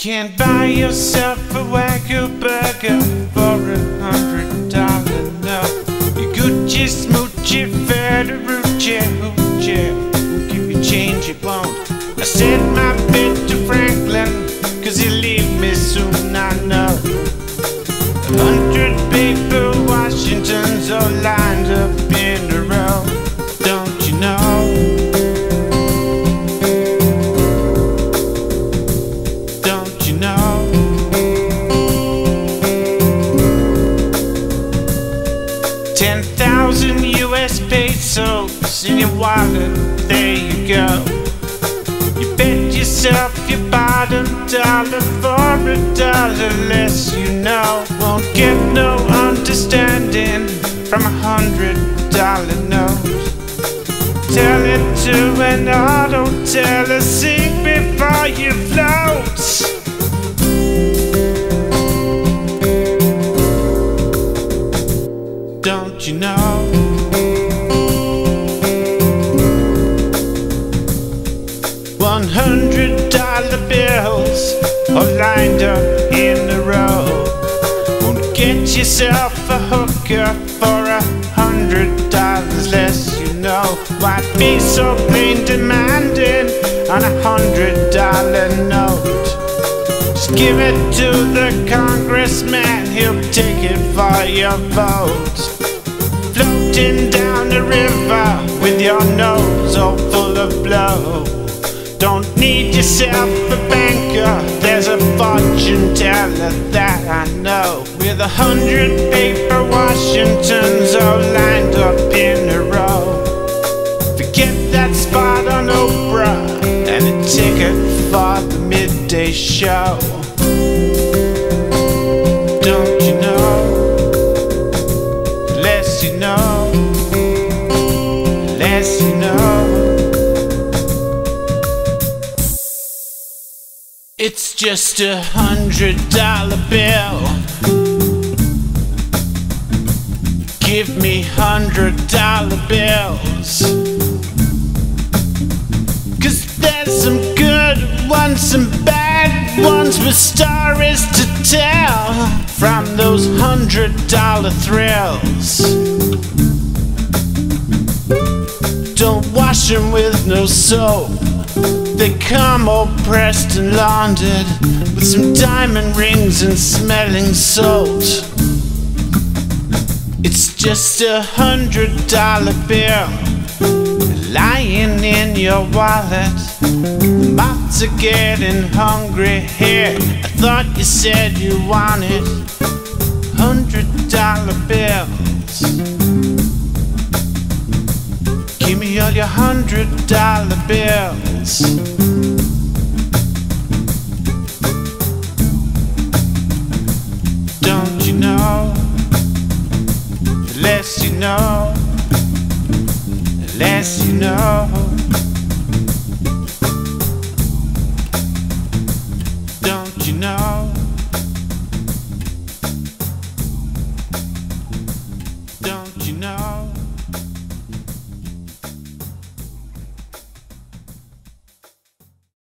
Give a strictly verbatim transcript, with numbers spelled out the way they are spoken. Can't buy yourself a Wagyu burger for a hundred dollars, no. You Gucci, Smoochie, Federucci, Hoochie, who'll give you change you won't. I sent my bid to Franklin, cause he'll leave me soon, I know. A hundred paper Washingtons all lined up in a row, don't you know? ten thousand U S pesos in your wallet, there you go. You bet yourself your bottom dollar for a dollar less you know. Won't get no understanding from a hundred dollar note. Tell it to an auto teller, sink before you float. Don't you know? One hundred dollar bills all lined up in a row. Won't get yourself a hooker for a hundred dollars less, you know. Why be so plain demanding on a hundred dollar note? Just give it to the congressman, he'll take it for your vote. Floating down the river with your nose all full of blow. Don't need yourself a banker, there's a fortune teller that I know. With a hundred paper Washingtons all lined up in a row. Forget that spot on Oprah and a ticket for the midday show. Don't you know? Less you know, less you know. It's just a hundred dollar bill. Give me hundred dollar bills, cause there's some good ones, some bad ones with stories to tell from those hundred dollar thrills. Don't wash them with no soap, they come all pressed and laundered with some diamond rings and smelling salt. It's just a hundred dollar bill lying in your wallet. The moths are getting hungry here, I thought you said you wanted hundred dollar bills. Give me all your hundred dollar bills. Don't you know? The less you know, the less you know.